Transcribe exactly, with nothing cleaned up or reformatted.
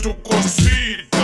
tu cosita.